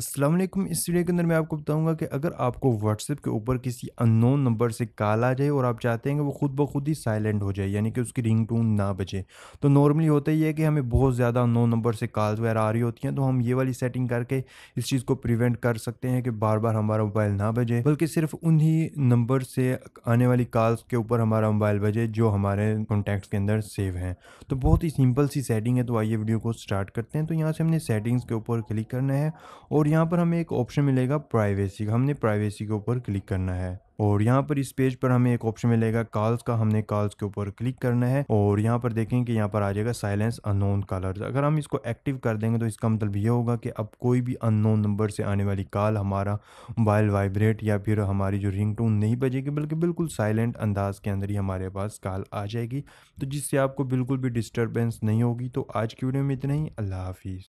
अस्सलाम वालेकुम। इस वीडियो के अंदर मैं आपको बताऊंगा कि अगर आपको WhatsApp के ऊपर किसी अननोन नंबर से कॉल आ जाए और आप चाहते हैं कि वो खुद ब खुद ही साइलेंट हो जाए, यानी कि उसकी रिंगटोन ना बजे। तो नॉर्मली होता ही है कि हमें बहुत ज़्यादा अननोन नंबर से कॉल्स वगैरह आ रही होती हैं, तो हम ये वाली सेटिंग करके इस चीज़ को प्रिवेंट कर सकते हैं कि बार बार हमारा मोबाइल ना बजे, बल्कि सिर्फ उन्हीं नंबर से आने वाली कॉल्स के ऊपर हमारा मोबाइल बजे जो हमारे कॉन्टैक्ट्स के अंदर सेव हैं। तो बहुत ही सिंपल सी सेटिंग है। तो आइए वीडियो को स्टार्ट करते हैं। तो यहाँ से हमने सेटिंग्स के ऊपर क्लिक करना है और यहाँ पर हमें एक ऑप्शन मिलेगा प्राइवेसी, हमने प्राइवेसी के ऊपर क्लिक करना है। और यहाँ पर इस पेज पर हमें एक ऑप्शन मिलेगा कॉल्स का, हमने कॉल्स के ऊपर क्लिक करना है। और यहाँ पर देखें कि यहाँ पर आ जाएगा साइलेंस अननोन कॉलर्स। अगर हम इसको एक्टिव कर देंगे तो इसका मतलब ये होगा कि अब कोई भी अननोन नंबर से आने वाली कॉल हमारा मोबाइल वाइब्रेट या फिर हमारी जो रिंगटोन नहीं बजेगी, बल्कि बिल्कुल साइलेंट अंदाज के अंदर ही हमारे पास कॉल आ जाएगी, तो जिससे आपको बिल्कुल भी डिस्टर्बेंस नहीं होगी। तो आज की वीडियो में इतना ही। अल्लाह हाफिज़।